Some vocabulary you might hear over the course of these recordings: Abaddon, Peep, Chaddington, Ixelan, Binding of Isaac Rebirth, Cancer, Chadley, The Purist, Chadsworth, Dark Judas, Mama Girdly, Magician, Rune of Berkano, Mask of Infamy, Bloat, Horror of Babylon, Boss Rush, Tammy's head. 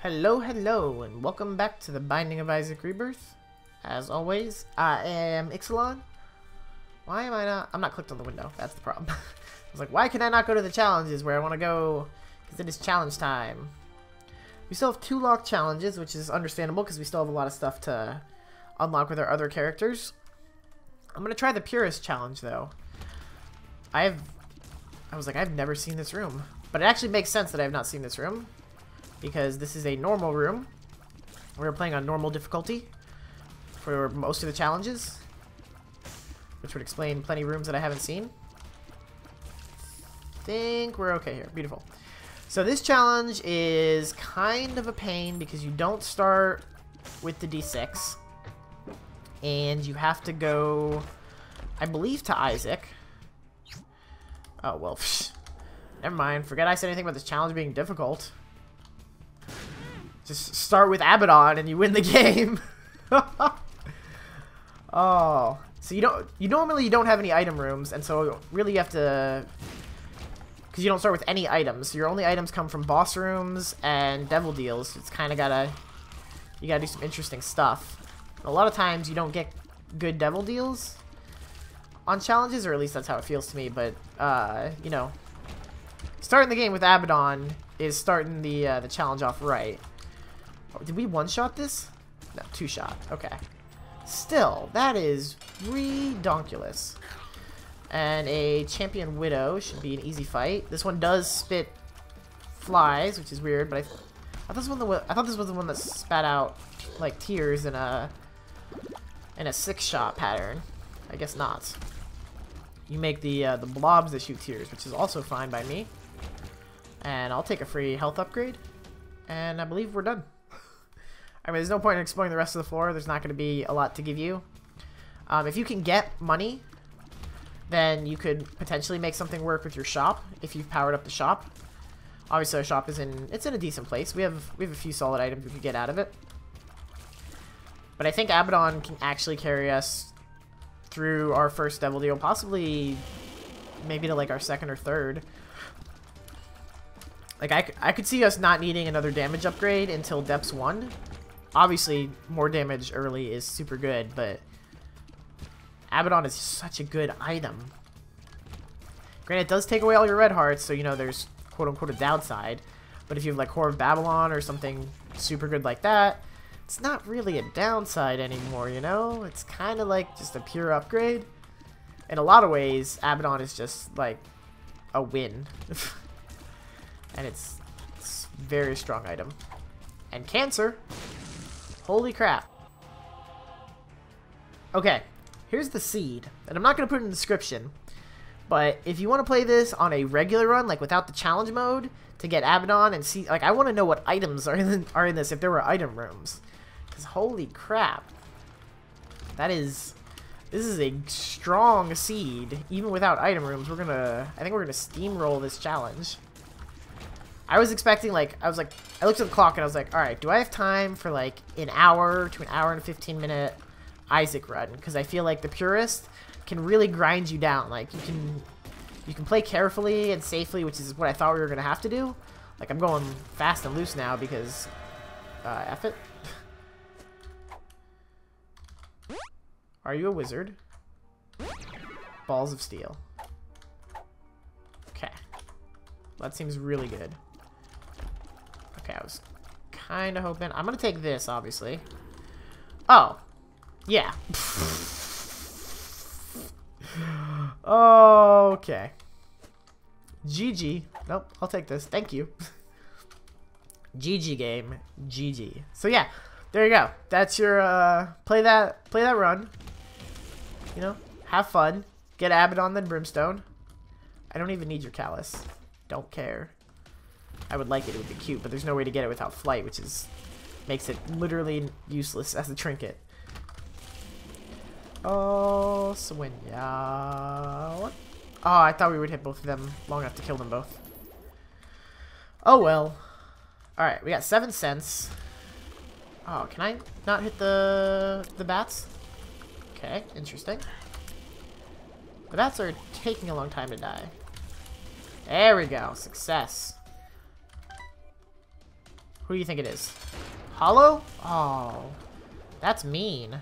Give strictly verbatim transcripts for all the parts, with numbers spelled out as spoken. Hello, hello, and welcome back to the Binding of Isaac Rebirth. As always, I am Ixelan. Why am I not? I'm not clicked on the window. That's the problem. I was like, why can I not go to the challenges where I want to go? Because it is challenge time. We still have two locked challenges, which is understandable because we still have a lot of stuff to unlock with our other characters. I'm going to try the Purist challenge, though. I have... I was like, I've never seen this room. But it actually makes sense that I have not seen this room, because this is a normal room. We're playing on normal difficulty for most of the challenges, which would explain plenty of rooms that I haven't seen. I think we're okay here. Beautiful. So this challenge is kind of a pain because you don't start with the D six. And you have to go, I believe, to Isaac. Oh, well, psh, never mind. Forget I said anything about this challenge being difficult. Just start with Abaddon and you win the game. Oh, so you don't. You normally you don't have any item rooms, and so really you have to, because you don't start with any items. Your only items come from boss rooms and devil deals. It's kind of gotta, you gotta do some interesting stuff. A lot of times you don't get good devil deals on challenges, or at least that's how it feels to me. But uh, you know, starting the game with Abaddon is starting the uh, the challenge off right. Did we one-shot this? No, two-shot. Okay. Still, that is redonkulous. And a champion widow should be an easy fight. This one does spit flies, which is weird, but I, th I thought this was the one, I thought this was the one that spat out like tears in a in a six-shot pattern. I guess not. You make the uh, the blobs that shoot tears, which is also fine by me. And I'll take a free health upgrade. And I believe we're done. I mean, there's no point in exploring the rest of the floor. There's not going to be a lot to give you. Um, if you can get money, then you could potentially make something work with your shop if you've powered up the shop. Obviously, our shop is in it's in a decent place. We have we have a few solid items we could get out of it. But I think Abaddon can actually carry us through our first devil deal, possibly maybe to like our second or third. Like, I, I could see us not needing another damage upgrade until Depths one. Obviously, more damage early is super good, but Abaddon is such a good item. Granted, it does take away all your red hearts, so, you know, there's quote-unquote a downside. But if you have, like, Horror of Babylon or something super good like that, it's not really a downside anymore, you know? It's kind of like just a pure upgrade. In a lot of ways, Abaddon is just, like, a win. And it's, it's a very strong item. And Cancer. Holy crap. Okay. Here's the seed. And I'm not going to put it in the description. But if you want to play this on a regular run, like without the challenge mode, to get Abaddon and see... Like, I want to know what items are in, are in this if there were item rooms. Because holy crap. That is... This is a strong seed. Even without item rooms, we're going to... I think we're going to steamroll this challenge. I was expecting, like, I was like, I looked at the clock and I was like, all right, do I have time for, like, an hour to an hour and fifteen minute Isaac run? Because I feel like the Purist can really grind you down. Like, you can you can play carefully and safely, which is what I thought we were going to have to do. Like, I'm going fast and loose now because, uh, F it. Are you a wizard? Balls of steel. Okay. That seems really good. Okay, I was kind of hoping... I'm going to take this, obviously. Oh. Yeah. Okay. G G. Nope, I'll take this. Thank you. G G game. G G. So, yeah. There you go. That's your... Uh, play that Play that run. You know? Have fun. Get Abaddon, then Brimstone. I don't even need your callus. Don't care. I would like it. It would be cute, but there's no way to get it without flight, which is makes it literally useless as a trinket. Oh, Swinya. What? Oh, I thought we would hit both of them long enough to kill them both. Oh, well. Alright, we got seven cents. Oh, can I not hit the the bats? Okay, interesting. The bats are taking a long time to die. There we go. Success. Who do you think it is? Hollow? Oh, that's mean.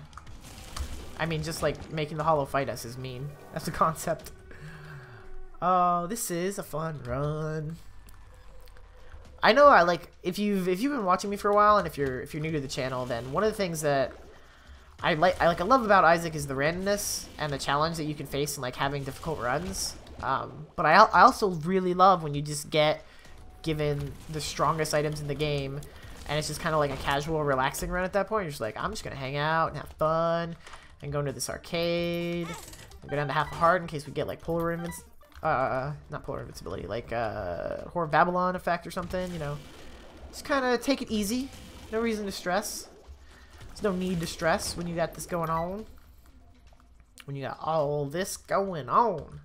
I mean, just like making the Hollow fight us is mean. That's the concept. Oh, this is a fun run. I know I like if you've if you've been watching me for a while, and if you're if you're new to the channel, then one of the things that I like I like I love about Isaac is the randomness and the challenge that you can face in like having difficult runs. Um, but I I also really love when you just get given the strongest items in the game, and it's just kind of like a casual, relaxing run at that point. You're just like, I'm just gonna hang out and have fun, and go into this arcade. I'll go down to half a heart in case we get like polar invis- uh, not polar invincibility, like uh, Horror of Babylon effect or something. You know, just kind of take it easy. No reason to stress. There's no need to stress when you got this going on. When you got all this going on.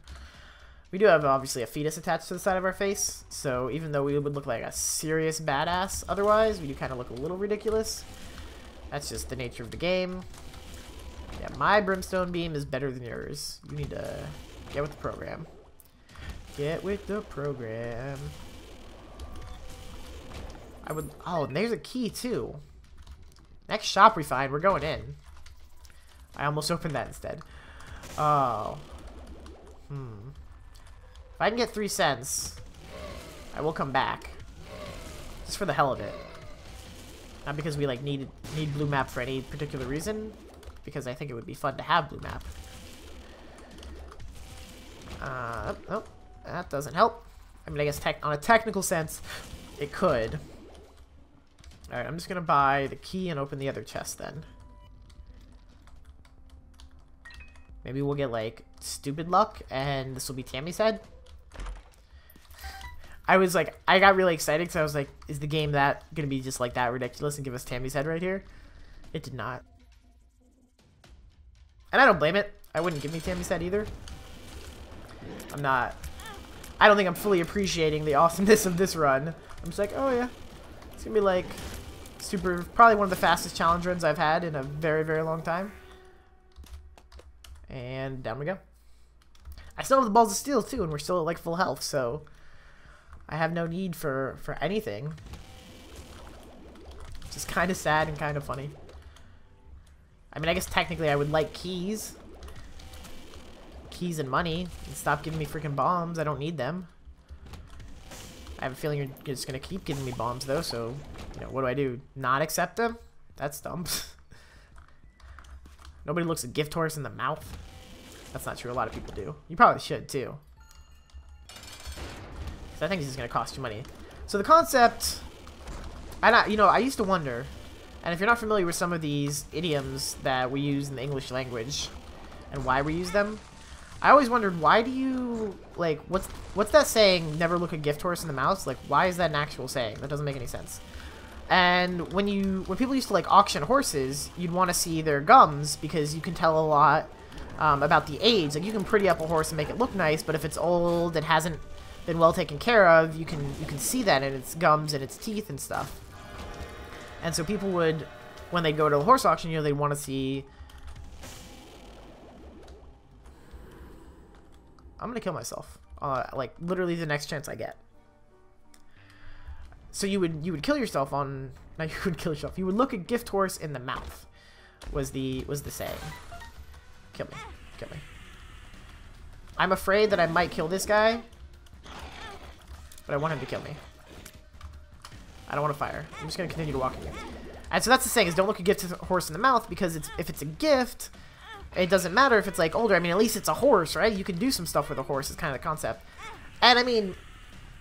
We do have, obviously, a fetus attached to the side of our face, so even though we would look like a serious badass otherwise, we do kind of look a little ridiculous. That's just the nature of the game. Yeah, my brimstone beam is better than yours. You need to get with the program. Get with the program. I would... Oh, and there's a key, too. Next shop we find, we're going in. I almost opened that instead. Oh. Hmm. If I can get three cents, I will come back. Just for the hell of it. Not because we like need, need blue map for any particular reason, because I think it would be fun to have blue map. Uh, oh, that doesn't help. I mean, I guess tech on a technical sense, it could. Alright, I'm just gonna buy the key and open the other chest then. Maybe we'll get like stupid luck and this will be Tammy's head. I was like, I got really excited because I was like, is the game that going to be just like that ridiculous and give us Tammy's head right here? It did not. And I don't blame it. I wouldn't give me Tammy's head either. I'm not, I don't think I'm fully appreciating the awesomeness of this run. I'm just like, oh yeah. It's going to be like super, probably one of the fastest challenge runs I've had in a very, very long time. And down we go. I still have the balls of steel too, and we're still at like full health, so I have no need for for anything. Just kind of sad and kind of funny. I mean, I guess technically I would like keys, keys and money, and stop giving me freaking bombs. I don't need them. I have a feeling you're just gonna keep giving me bombs though, so you know, what do I do? Not accept them? That's dumb. Nobody looks a gift horse in the mouth. That's not true. A lot of people do. You probably should, too. Because I think this is going to cost you money. So the concept... I not, you know, I used to wonder, and if you're not familiar with some of these idioms that we use in the English language and why we use them, I always wondered, why do you... Like, what's what's that saying, never look a gift horse in the mouth? Like, why is that an actual saying? That doesn't make any sense. And when you when people used to like auction horses, you'd want to see their gums because you can tell a lot um, about the age. Like you can pretty up a horse and make it look nice, but if it's old and hasn't been well taken care of, you can you can see that in its gums and its teeth and stuff. And so people would, when they go to a horse auction, you know, they want to see. I'm gonna kill myself. Uh, like literally the next chance I get. So you would you would kill yourself on no you would kill yourself. You would look a gift horse in the mouth was the was the saying. Kill me. Kill me. I'm afraid that I might kill this guy. But I want him to kill me. I don't want to fire. I'm just gonna continue to walk again. And so that's the saying, is don't look a gift horse in the mouth, because it's if it's a gift, it doesn't matter if it's like older. I mean, at least it's a horse, right? You can do some stuff with a horse, is kind of the concept. And I mean,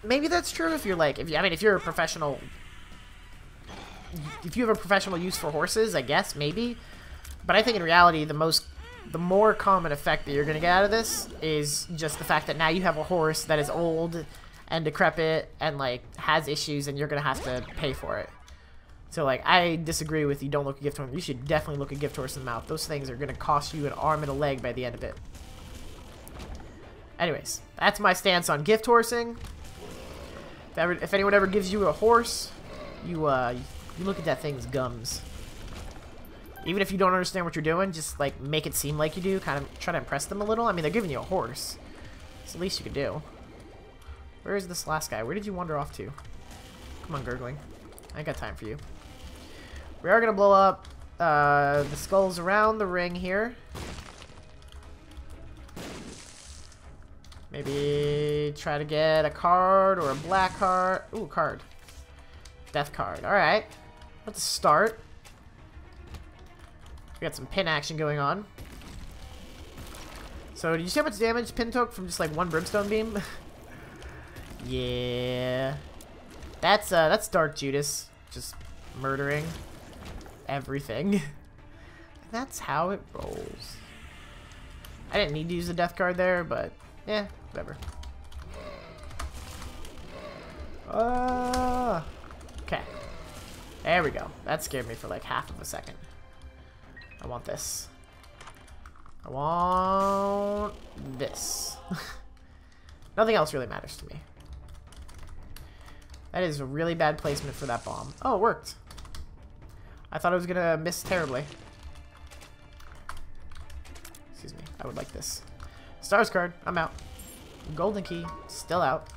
maybe that's true if you're like, if you, I mean, if you're a professional, if you have a professional use for horses, I guess, maybe. But I think in reality, the most, the more common effect that you're going to get out of this is just the fact that now you have a horse that is old and decrepit and, like, has issues, and you're going to have to pay for it. So, like, I disagree with you don't look a gift horse. You should definitely look a gift horse in the mouth. Those things are going to cost you an arm and a leg by the end of it. Anyways, that's my stance on gift horsing. If, ever, if anyone ever gives you a horse, you uh, you look at that thing's gums. Even if you don't understand what you're doing, just like make it seem like you do. Kind of try to impress them a little. I mean, they're giving you a horse. It's the least you could do. Where is this last guy? Where did you wander off to? Come on, gurgling. I ain't got time for you. We are going to blow up uh, the skulls around the ring here. Maybe try to get a card or a black card. Ooh, card. Death card. Alright. Let's start. We got some pin action going on. So, did you see how much damage pin took from just like one brimstone beam? Yeah. That's uh, that's Dark Judas. Just murdering everything. And that's how it rolls. I didn't need to use the death card there, but yeah, whatever. Uh, okay. There we go. That scared me for like half of a second. I want this. I want this. Nothing else really matters to me. That is a really bad placement for that bomb. Oh, it worked. I thought I was gonna miss terribly. Excuse me. I would like this. Stars card. I'm out. Golden key. Still out.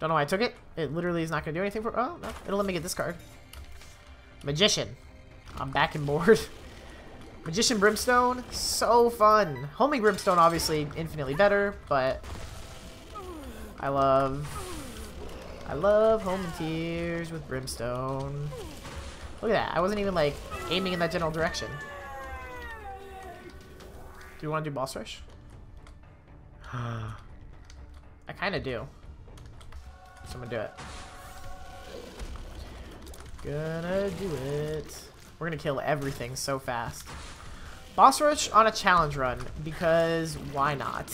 Don't know why I took it. It literally is not gonna do anything for... Oh, no. It'll let me get this card. Magician. I'm back in board. Magician Brimstone, so fun. Homing Brimstone, obviously, infinitely better, but I love, I love Homing Tears with Brimstone. Look at that, I wasn't even, like, aiming in that general direction. Do you want to do Boss Rush? I kind of do. So I'm gonna do it. Gonna do it. We're gonna kill everything so fast. Boss Rush on a challenge run, because why not?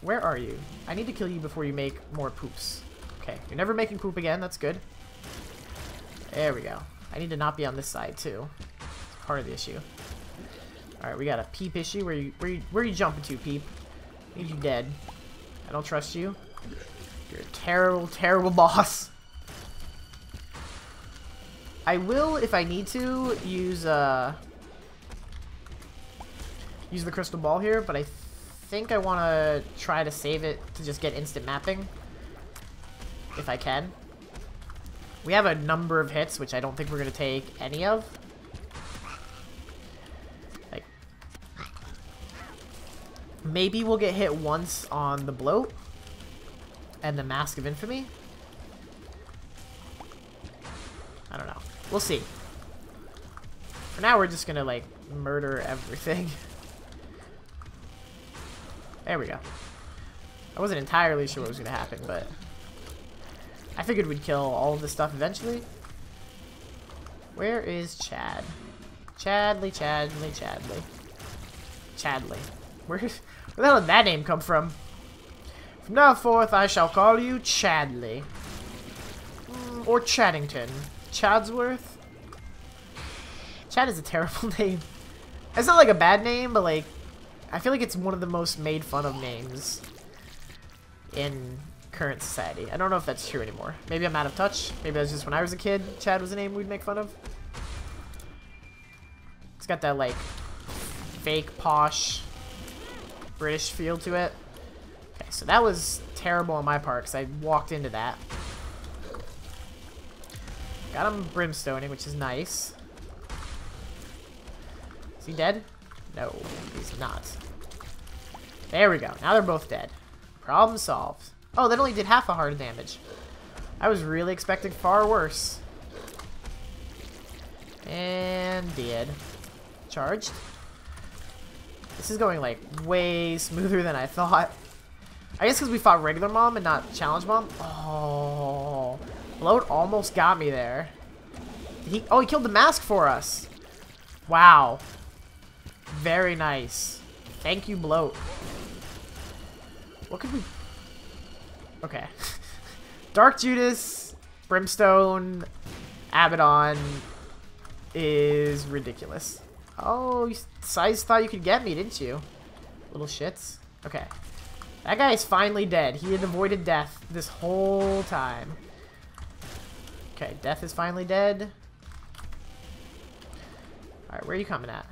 Where are you? I need to kill you before you make more poops. Okay, you're never making poop again, that's good. There we go. I need to not be on this side, too. It's part of the issue. Alright, we got a Peep issue. Where you, where you, where you jumping to, Peep? I need you dead. I don't trust you. You're a terrible, terrible boss. I will, if I need to, use uh, use the crystal ball here, but I th think I want to try to save it to just get instant mapping, if I can. We have a number of hits, which I don't think we're going to take any of. Like, maybe we'll get hit once on the bloat and the Mask of Infamy. I don't know. We'll see. For now, we're just gonna, like, murder everything. There we go. I wasn't entirely sure what was gonna happen, but I figured we'd kill all of this stuff eventually. Where is Chad? Chadley, Chadley, Chadley. Chadley. Where, where the hell did that name come from? From now forth, I shall call you Chadley. Or Chaddington. Chadsworth. Chad is a terrible name. It's not like a bad name, but like, I feel like it's one of the most made fun of names in current society. I don't know if that's true anymore. Maybe I'm out of touch. Maybe that's just when I was a kid, Chad was a name we'd make fun of. It's got that like fake posh British feel to it. Okay, so that was terrible on my part because I walked into that. Got him brimstoning, which is nice. Is he dead? No, he's not. There we go. Now they're both dead. Problem solved. Oh, that only did half a heart of damage. I was really expecting far worse. And did. Charged. This is going, like, way smoother than I thought. I guess because we fought regular mom and not challenge mom. Oh... Bloat almost got me there. Did he? Oh, he killed the mask for us. Wow. Very nice. Thank you, Bloat. What could we... Okay. Dark Judas, Brimstone, Abaddon is ridiculous. Oh, you size thought you could get me, didn't you? Little shits. Okay. That guy is finally dead. He had avoided death this whole time. Okay, death is finally dead. Alright, where are you coming at?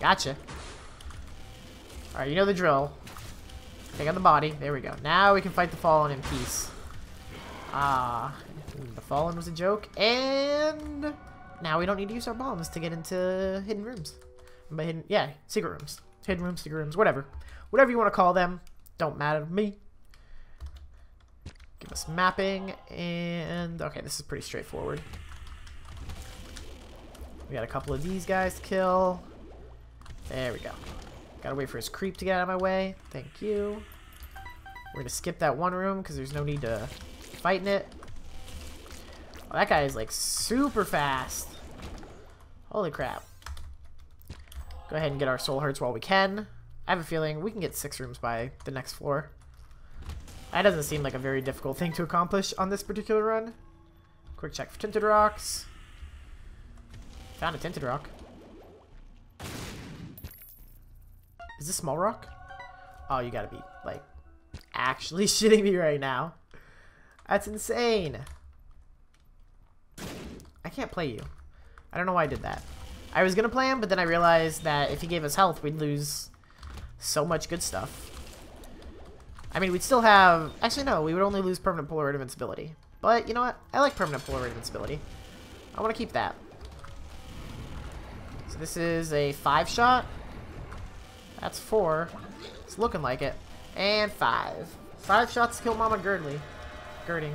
Gotcha. Alright, you know the drill. Take out the body. There we go. Now we can fight the fallen in peace. Ah, the Fallen was a joke, and now we don't need to use our bombs to get into hidden rooms. But hidden, yeah, secret rooms. Hidden rooms, secret rooms, whatever. Whatever you want to call them, don't matter to me. Give us mapping, and okay, this is pretty straightforward. We got a couple of these guys to kill. There we go. Gotta wait for his creep to get out of my way. Thank you. We're gonna skip that one room because there's no need to fight in it. Oh, that guy is like super fast. Holy crap. Go ahead and get our soul hurts while we can. I have a feeling we can get six rooms by the next floor. That doesn't seem like a very difficult thing to accomplish on this particular run. Quick check for tinted rocks. Found a tinted rock. Is this small rock? Oh, you gotta be like actually shitting me right now. That's insane. I can't play you. I don't know why I did that. I was gonna play him, but then I realized that if he gave us health, we'd lose so much good stuff. I mean, we'd still have... Actually, no. We would only lose permanent Polaroid invincibility. But, you know what? I like permanent Polaroid invincibility. I want to keep that. So this is a five shot. That's four. It's looking like it. And five. Five shots to kill Mama Girdly. Girding.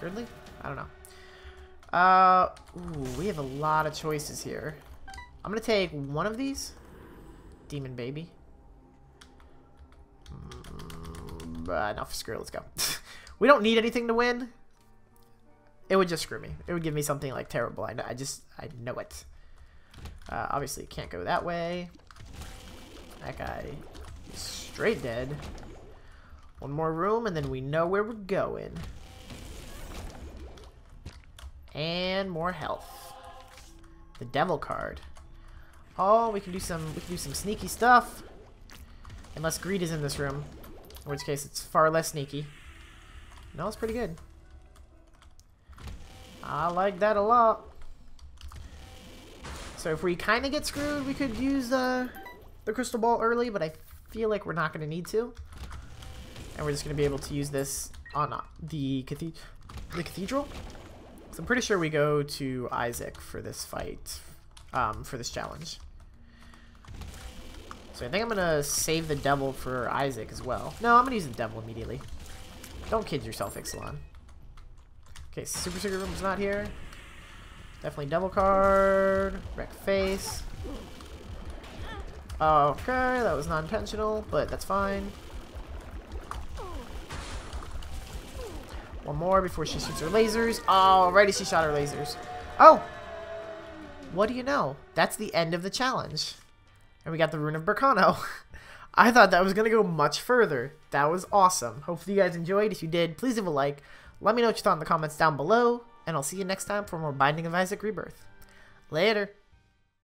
Girdly? I don't know. Uh, ooh, we have a lot of choices here. I'm going to take one of these. Demon Baby. Uh, no, screw it, let's go. We don't need anything to win. It would just screw me. It would give me something like terrible. I, I just, I know it. Uh, obviously, can't go that way. That guy is straight dead. One more room, and then we know where we're going. And more health. The devil card. Oh, we can do some, we can do some sneaky stuff. Unless greed is in this room. In which case, it's far less sneaky. No, it's pretty good. I like that a lot. So if we kind of get screwed, we could use uh, the crystal ball early, but I feel like we're not going to need to. And we're just going to be able to use this on uh, the, cathe the cathedral. So I'm pretty sure we go to Isaac for this fight, um, for this challenge. So I think I'm going to save the devil for Isaac as well. No, I'm going to use the devil immediately. Don't kid yourself, Ixelan. Okay, Super Secret Room's not here. Definitely devil card. Wreck face. Okay, that was not intentional, but that's fine. One more before she shoots her lasers. Alrighty, she shot her lasers. Oh! What do you know? That's the end of the challenge. And we got the Rune of Berkano. I thought that was going to go much further. That was awesome. Hopefully you guys enjoyed. If you did, please leave a like. Let me know what you thought in the comments down below. And I'll see you next time for more Binding of Isaac Rebirth. Later.